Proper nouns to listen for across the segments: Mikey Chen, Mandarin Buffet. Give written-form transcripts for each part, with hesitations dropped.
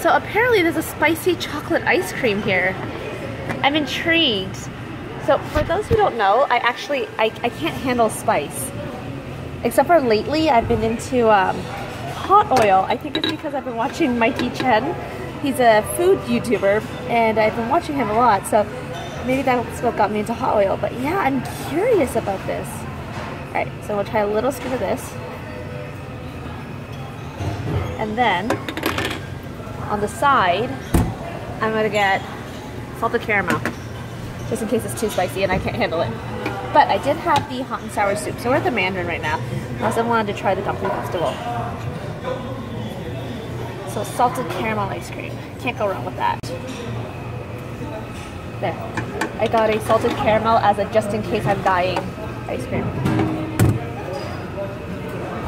So apparently there's a spicy chocolate ice cream here. I'm intrigued. So for those who don't know, I can't handle spice. Except for lately I've been into hot oil. I think it's because I've been watching Mikey Chen. He's a food YouTuber and I've been watching him a lot, so maybe that's what got me into hot oil. But yeah, I'm curious about this. Alright, so we'll try a little scoop of this. And then on the side, I'm gonna get salted caramel, just in case it's too spicy and I can't handle it. But I did have the hot and sour soup, so we're at the Mandarin right now. I also wanted to try the dumpling festival. So salted caramel ice cream, can't go wrong with that. There, I got a salted caramel as a just in case I'm dying ice cream.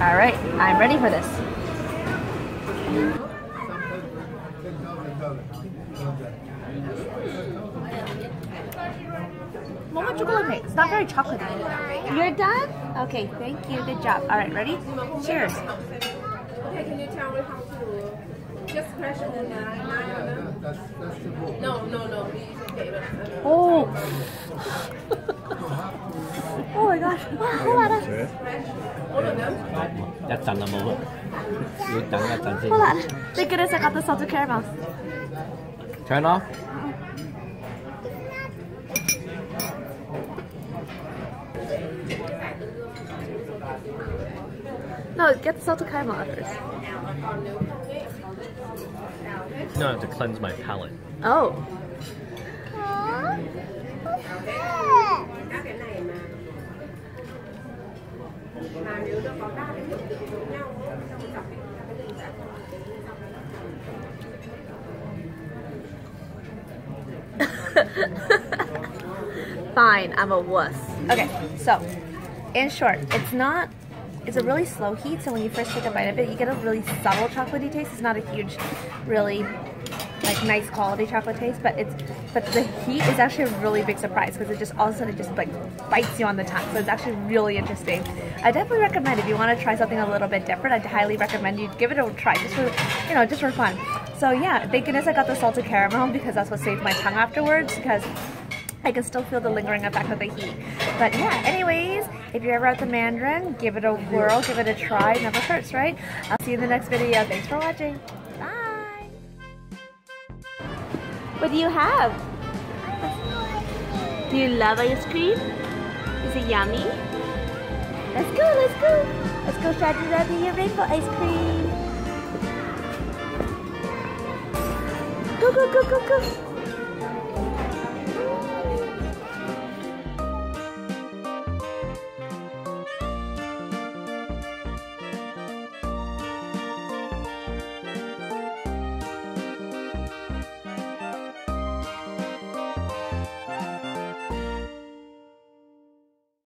All right, I'm ready for this. Moment chocolate, it's not very chocolatey. You're done? Okay, thank you, good job. All right, ready? Cheers. Okay, can you tell me how to just pressure the nine? No. Oh. Oh my gosh. All of them? That's done. Hold on. Thank goodness I got the salted caramel. Turn off. No, get the salted caramel first. No, I have to cleanse my palate. Oh. Fine, I'm a wuss. Okay, so in short, it's a really slow heat, so when you first take a bite of it, you get a really subtle chocolatey taste. It's not a huge, really like nice quality chocolate taste, but the heat is actually a really big surprise because it just all of a sudden it just like bites you on the tongue. So it's actually really interesting. I definitely recommend if you want to try something a little bit different. I'd highly recommend you give it a try, just for just for fun. So yeah, thank goodness I got the salted caramel because that's what saved my tongue afterwards, because I can still feel the lingering effect of the heat. But yeah, anyways, if you're ever at the Mandarin, give it a whirl, give it a try, it never hurts, right? I'll see you in the next video. Thanks for watching. Bye! What do you have? Do you love ice cream? Is it yummy? Let's go, let's go! Let's go try to grab your rainbow ice cream! Go, go, go, go, go!